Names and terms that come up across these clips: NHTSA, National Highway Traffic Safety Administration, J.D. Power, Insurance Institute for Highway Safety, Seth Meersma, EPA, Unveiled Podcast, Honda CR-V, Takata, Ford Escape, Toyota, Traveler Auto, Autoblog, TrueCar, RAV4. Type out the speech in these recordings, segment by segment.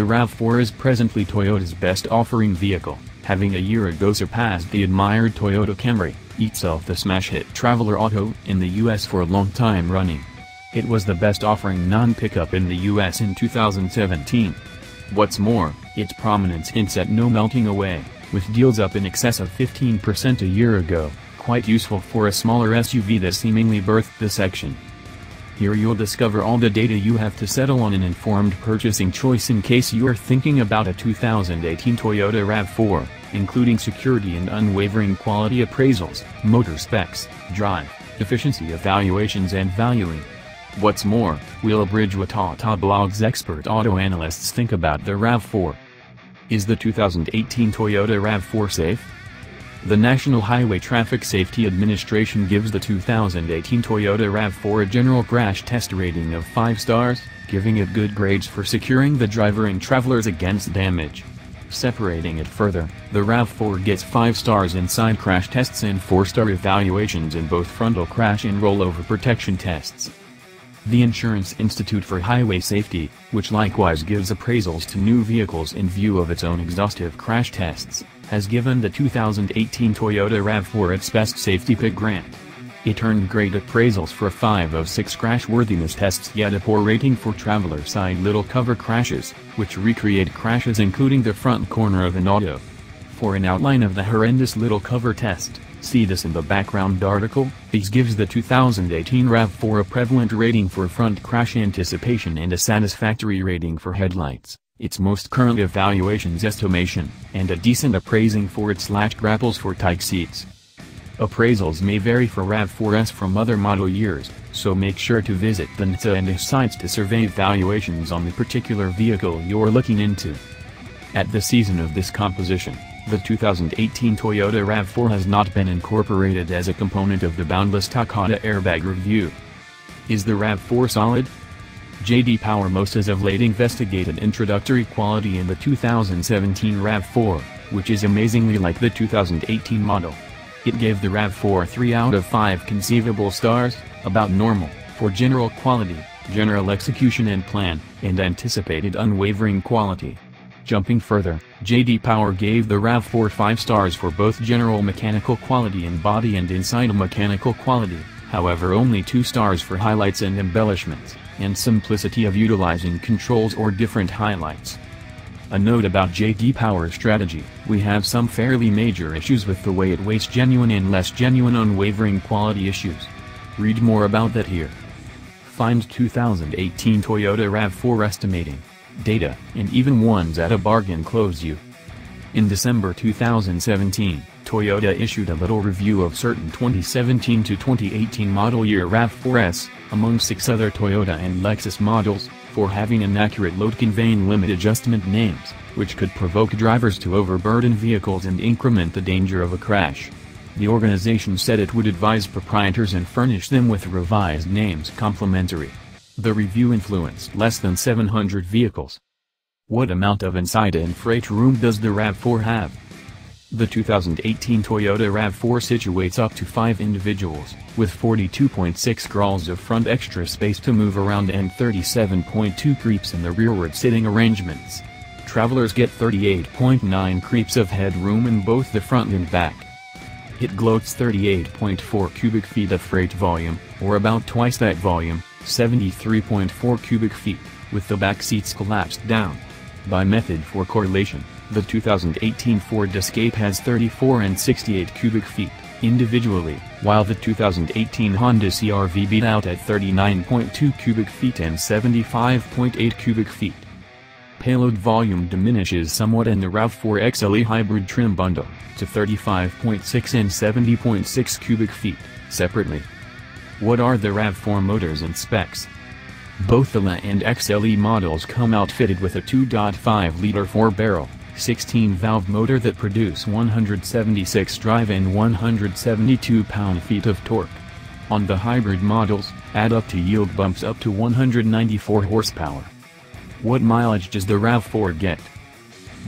The RAV4 is presently Toyota's best offering vehicle, having a year ago surpassed the admired Toyota Camry, itself the smash hit Traveler Auto, in the US for a long time running. It was the best offering non-pickup in the US in 2017. What's more, its prominence hints at no melting away, with deals up in excess of 15% a year ago, quite useful for a smaller SUV that seemingly birthed the section. Here you'll discover all the data you have to settle on an informed purchasing choice in case you're thinking about a 2018 Toyota RAV4, including security and unwavering quality appraisals, motor specs, drive, efficiency evaluations and valuing. What's more, we'll abridge what Autoblog's expert auto analysts think about the RAV4. Is the 2018 Toyota RAV4 safe? The National Highway Traffic Safety Administration gives the 2018 Toyota RAV4 a general crash test rating of 5 stars, giving it good grades for securing the driver and travelers against damage. Separating it further, the RAV4 gets 5 stars inside crash tests and 4-star evaluations in both frontal crash and rollover protection tests. The Insurance Institute for Highway Safety, which likewise gives appraisals to new vehicles in view of its own exhaustive crash tests, has given the 2018 Toyota RAV4 its Best Safety Pick grant. It earned great appraisals for 5 of 6 crash-worthiness tests, yet a poor rating for traveler-side little-cover crashes, which recreate crashes including the front corner of an auto. For an outline of the horrendous little-cover test, see this in the background article. These gives the 2018 RAV4 a prevalent rating for front crash anticipation and a satisfactory rating for headlights, its most current evaluations estimation, and a decent appraising for its latch grapples for tight seats. Appraisals may vary for RAV4s from other model years, so make sure to visit the NHTSA and its sites to survey valuations on the particular vehicle you're looking into. At the season of this composition, the 2018 Toyota RAV4 has not been incorporated as a component of the Boundless Takata airbag review. Is the RAV4 solid? J.D. Power most as of late investigated introductory quality in the 2017 RAV4, which is amazingly like the 2018 model. It gave the RAV4 3 out of 5 conceivable stars, about normal, for general quality, general execution and plan, and anticipated unwavering quality. Jumping further, J.D. Power gave the RAV4 5 stars for both general mechanical quality in body and inside mechanical quality, however only 2 stars for highlights and embellishments, and simplicity of utilizing controls or different highlights. A note about J.D. Power's strategy: we have some fairly major issues with the way it weighs genuine and less genuine unwavering quality issues. Read more about that here. Find 2018 Toyota RAV4 estimating data, and even ones at a bargain close you. In December 2017, Toyota issued a little review of certain 2017 to 2018 model year RAV4s, among 6 other Toyota and Lexus models, for having inaccurate load conveying limit adjustment names, which could provoke drivers to overburden vehicles and increment the danger of a crash. The organization said it would advise proprietors and furnish them with revised names complimentary. The review influenced less than 700 vehicles. What amount of inside and freight room does the RAV4 have? The 2018 Toyota RAV4 situates up to 5 individuals, with 42.6 grawls of front extra space to move around and 37.2 creeps in the rearward sitting arrangements. Travelers get 38.9 creeps of headroom in both the front and back. It gloats 38.4 cubic feet of freight volume, or about twice that volume, 73.4 cubic feet, with the back seats collapsed down. By method for correlation, the 2018 Ford Escape has 34 and 68 cubic feet, individually, while the 2018 Honda CR-V beat out at 39.2 cubic feet and 75.8 cubic feet. Payload volume diminishes somewhat in the RAV4 XLE hybrid trim bundle, to 35.6 and 70.6 cubic feet, separately. What are the RAV4 motors and specs? Both the LE and XLE models come outfitted with a 2.5-liter 4-barrel, 16-valve motor that produce 176 drive and 172 pound-feet of torque. On the hybrid models, add up to yield bumps up to 194 horsepower. What mileage does the RAV4 get?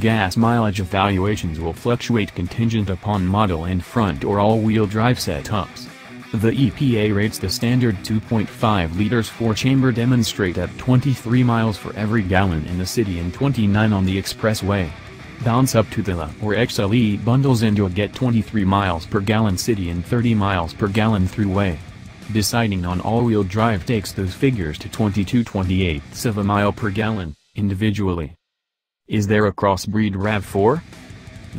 Gas mileage evaluations will fluctuate contingent upon model and front or all-wheel drive setups. The EPA rates the standard 2.5 liters four-chamber demonstrate at 23 miles for every gallon in the city and 29 on the expressway. Bounce up to the LE or XLE bundles and you'll get 23 miles per gallon city and 30 miles per gallon thruway. Deciding on all-wheel drive takes those figures to 22/28 of a mile per gallon, individually. Is there a crossbreed RAV4?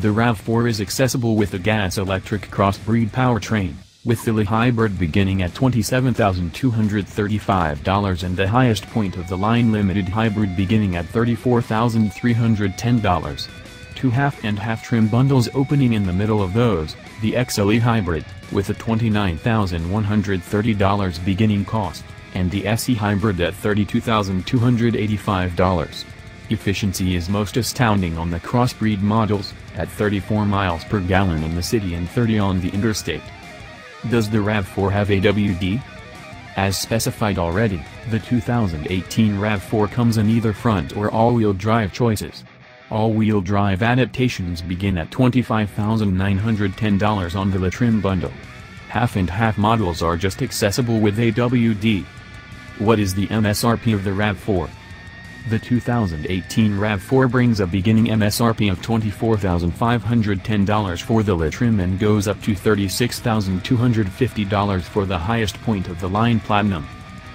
The RAV4 is accessible with a gas-electric crossbreed powertrain, with the LE hybrid beginning at $27,235 and the highest point of the line limited hybrid beginning at $34,310. Two half and half trim bundles opening in the middle of those, the XLE hybrid, with a $29,130 beginning cost, and the SE hybrid at $32,285. Efficiency is most astounding on the crossbreed models, at 34 miles per gallon in the city and 30 on the interstate. Does the RAV4 have AWD? As specified already, the 2018 RAV4 comes in either front or all-wheel drive choices. All-wheel drive adaptations begin at $25,910 on the LE trim bundle. Half and half models are just accessible with AWD. What is the MSRP of the RAV4? The 2018 RAV4 brings a beginning MSRP of $24,510 for the LE trim and goes up to $36,250 for the highest point of the line Platinum.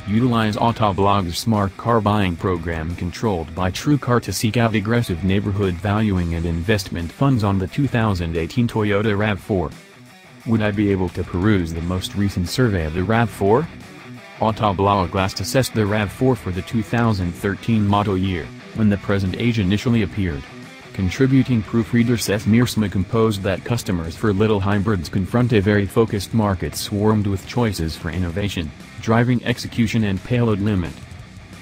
Utilize Autoblog's smart car buying program controlled by TrueCar to seek out aggressive neighborhood valuing and investment funds on the 2018 Toyota RAV4. Would I be able to peruse the most recent survey of the RAV4? Autoblog last assessed the RAV4 for the 2013 model year, when the present age initially appeared. Contributing proofreader Seth Meersma composed that customers for little hybrids confront a very focused market swarmed with choices for innovation, driving execution and payload limit.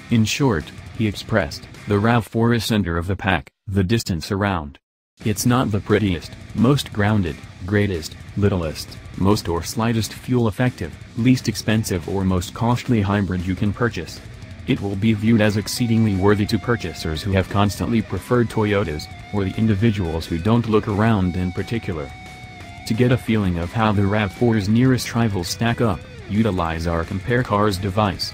In short, he expressed, the RAV4 is center of the pack, the distance around. It's not the prettiest, most grounded, greatest, littlest, most or slightest fuel-effective, least expensive or most costly hybrid you can purchase. It will be viewed as exceedingly worthy to purchasers who have constantly preferred Toyotas, or the individuals who don't look around in particular. To get a feeling of how the RAV4's nearest rivals stack up, utilize our Compare Cars device.